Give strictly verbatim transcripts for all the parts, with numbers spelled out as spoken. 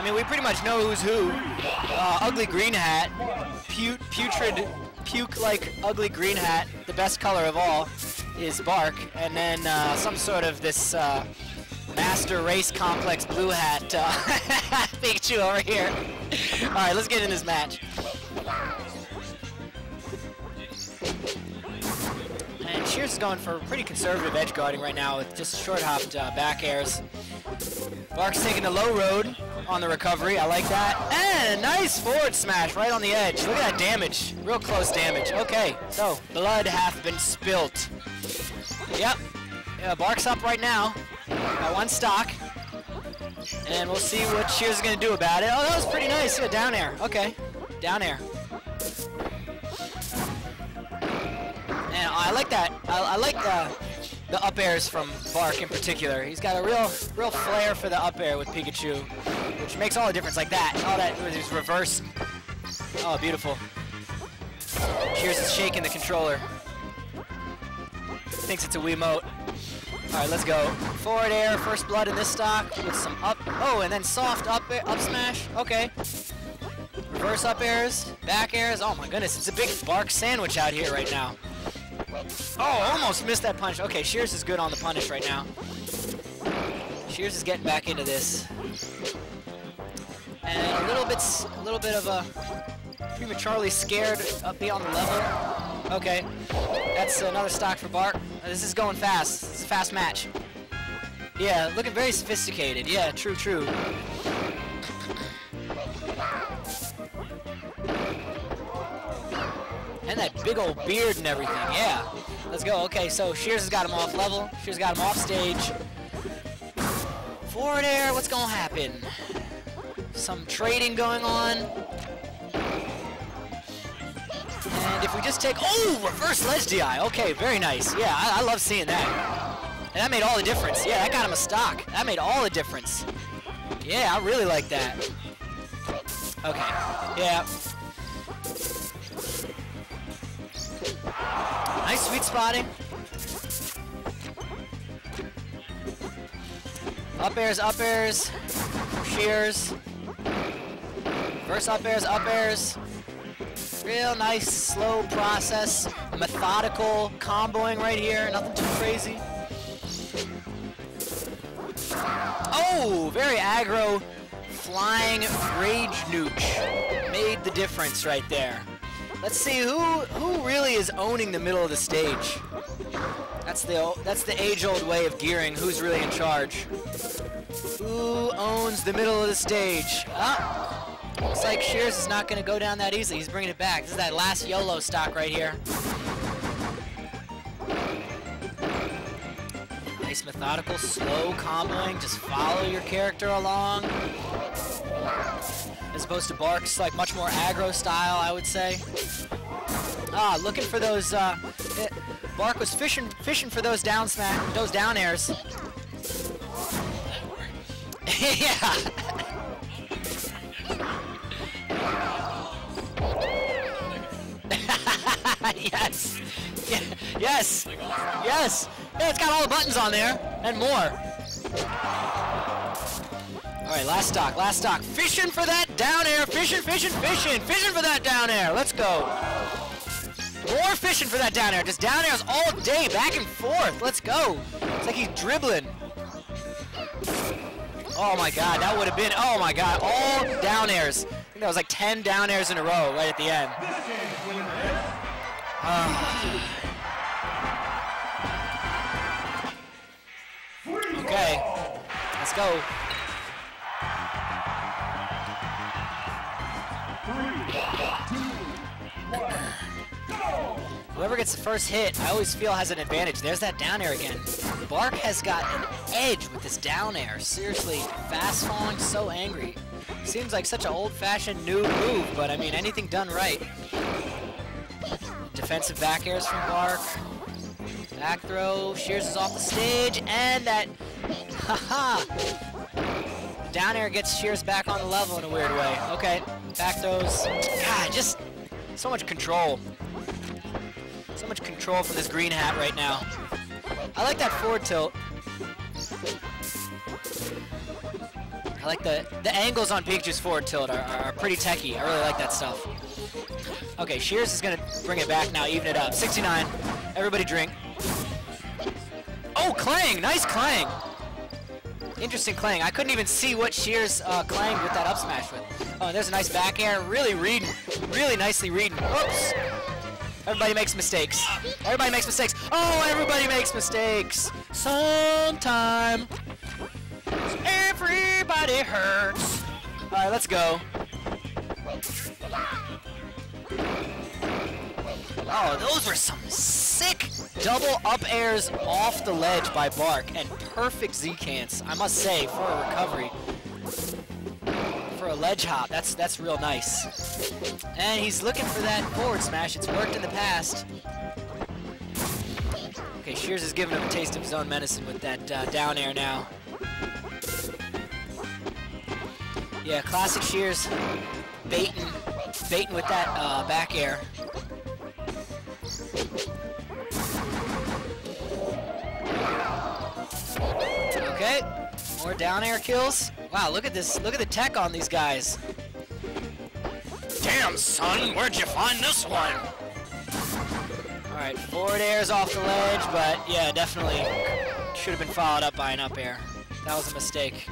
I mean, we pretty much know who's who. Uh, ugly green hat, put putrid, puke-like ugly green hat, the best color of all, is bark. And then uh, some sort of this uh, master race complex blue hat uh, Pikachu over here. All right, let's get in this match. And Shears is going for pretty conservative edge guarding right now with just short-hopped uh, back airs. Bark's taking the low road on the recovery. I like that. And nice forward smash right on the edge. Look at that damage. Real close damage. Okay, so blood hath been spilt. Yep. Yeah, Bark's up right now by one stock. And we'll see what Shears is going to do about it. Oh, that was pretty nice. Yeah, down air. Okay. Down air. And I like that. I, I like the, the up airs from Bark in particular. He's got a real real flair for the up air with Pikachu, which makes all the difference like that. All that is reverse. Oh, beautiful. Shears is shaking the controller. Thinks it's a Wiimote. All right, let's go. Forward air, first blood in this stock with some up. Oh, and then soft up air, up smash. Okay. Reverse up airs, back airs. Oh my goodness, it's a big Bark sandwich out here right now. Oh, almost missed that punch. Okay, Shears is good on the punish right now. Shears is getting back into this. And a little bit, a little bit of a prematurely scared up B on the level. Okay, that's another stock for Bark. This is going fast. This is a fast match. Yeah, looking very sophisticated. Yeah, true, true. And that big old beard and everything, yeah. Let's go, okay, so Shears has got him off level. Shears got him off stage. Forward air, what's gonna happen? Some trading going on. And if we just take, oh, reverse ledge D I. Okay, very nice. Yeah, I, I love seeing that. And that made all the difference. Yeah, that got him a stock. That made all the difference. Yeah, I really like that. Okay, yeah. Nice sweet spotting. Up airs, up airs, Shears. Reverse up airs, up airs. Real nice, slow process, methodical comboing right here. Nothing too crazy. Oh, very aggro, flying rage nuke. Made the difference right there. Let's see who who really is owning the middle of the stage. That's the that's the age-old way of gearing. Who's really in charge? Who owns the middle of the stage? Ah, looks like Shears is not going to go down that easily. He's bringing it back. This is that last YOLO stock right here. Nice methodical, slow comboing. Just follow your character along. As opposed to Bark's, like, much more aggro style, I would say. Ah, looking for those, uh, it, Bark was fishing fishing for those down smack, those down airs. Yeah! Yes! Yeah. Yes! Yes! Yeah, it's got all the buttons on there, and more. All right, last stock, last stock. Fishing for that down air. Fishing, fishing, fishing. Fishing for that down air. Let's go. More fishing for that down air. Just down airs all day, back and forth. Let's go. It's like he's dribbling. Oh, my God. That would have been, oh, my God. All down airs. I think that was like ten down airs in a row right at the end. Uh, okay. Let's go. Whoever gets the first hit, I always feel has an advantage. There's that down air again. Bark has got an edge with this down air. Seriously, fast falling, so angry. Seems like such an old-fashioned new move, but I mean, anything done right. Defensive back airs from Bark. Back throw, Shears is off the stage, and that, haha. Down air gets Shears back on the level in a weird way. Okay, back throws. God, just so much control. So much control for this green hat right now. I like that forward tilt. I like the the angles on Pikachu's forward tilt are, are, are pretty techie. I really like that stuff. Okay, Shears is gonna bring it back now, even it up. sixty-nine. Everybody drink. Oh, Clang! Nice Clang! Interesting Clang. I couldn't even see what Shears uh, Clanged with that up smash with. Oh, and there's a nice back air. Really reading. Really nicely reading. Whoops! Everybody makes mistakes. Everybody makes mistakes. Oh, everybody makes mistakes. Sometime. Everybody hurts. All right, let's go. Oh, those were some sick double up airs off the ledge by Bark, and perfect Z-cans, I must say, for a recovery. For a ledge hop, that's that's real nice. And he's looking for that forward smash. It's worked in the past. Okay, Shears is giving him a taste of his own medicine with that uh, down air now. Yeah, classic Shears, baiting, baiting with that uh, back air. Okay, more down air kills. Wow, look at this, look at the tech on these guys. Damn, son, where'd you find this one? Alright, forward air's off the ledge, but yeah, definitely should have been followed up by an up air. That was a mistake.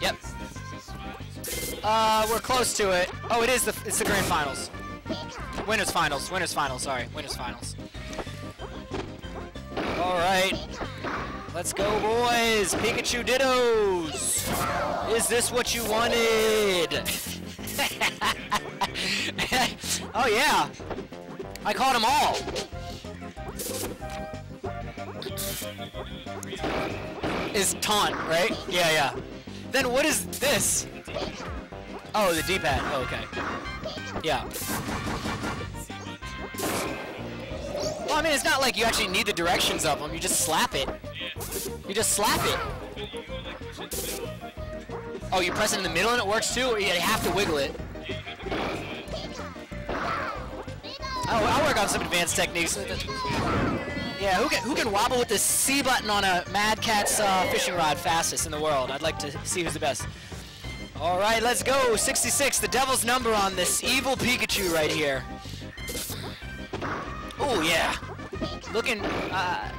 Yep. Uh, we're close to it. Oh, it is the, it's the grand finals. Winners finals, winners finals, sorry, winners finals. Alright. Let's go, boys! Pikachu Dittos! Is this what you wanted? Oh, yeah! I caught them all! Is taunt, right? Yeah, yeah. Then what is this? Oh, the D-pad. Oh, okay. Yeah. Well, I mean, it's not like you actually need the directions of them. You just slap it. You just slap it. Oh, you press it in the middle and it works too? Or you have to wiggle it? Oh, I'll work on some advanced techniques. Yeah, who can, who can wobble with the C button on a Mad Catz uh, fishing rod fastest in the world? I'd like to see who's the best. All right, let's go. sixty-six, the devil's number on this evil Pikachu right here. Oh, yeah. Looking... Uh,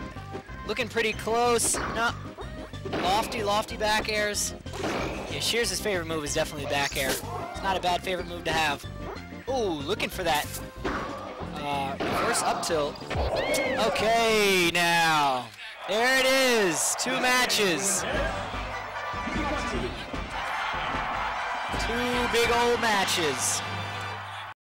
Looking pretty close. No. Lofty, lofty back airs. Yeah, Shears' favorite move is definitely back air. It's not a bad favorite move to have. Ooh, looking for that. Uh, reverse up tilt. Okay, now. There it is. Two matches. Two big old matches.